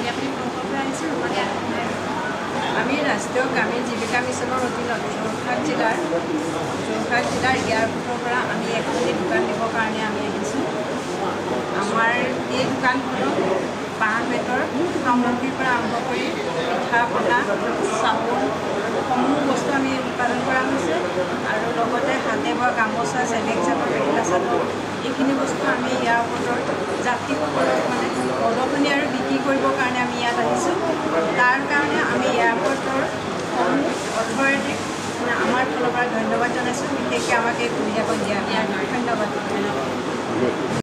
आणि आपली प्रोग्रामची मध्ये आम्ही राष्ट्रीय ग्रामीण जीविका मिशनर अधीन যোৰহাট জিলাৰ ইয়াৰপৰা আমি একচুৱেলি দোকান দিবৰ কাৰণে আমি আহিছোঁ। আমাৰ এই দোকানখনত বাঁহ বেতৰ সামগ্ৰীৰ পৰা আৰম্ভ কৰি পিঠা পনা চাউল সমূহ বস্তু আমি উৎপাদন কৰা হৈছে আৰু লগতে হাতে বোৱা গামোচা চেলেং চাদৰ মেখেলা চাদৰ এইখিনি বস্তু আমি ইয়াৰ ওপৰত যাত্ৰীসকলক মানে অলপখিনি আৰু বিক্ৰী কৰিবৰ কাৰণে আমি ইয়াত আহিছোঁ। তাৰ কাৰণে আমি এয়াৰপৰ্টৰ অথৰিটিক আমার ফলপরা ধন্যবাদ জানাইছো বিশেষকে আমাকে সুবিধা করে দিয়া ধন্যবাদ।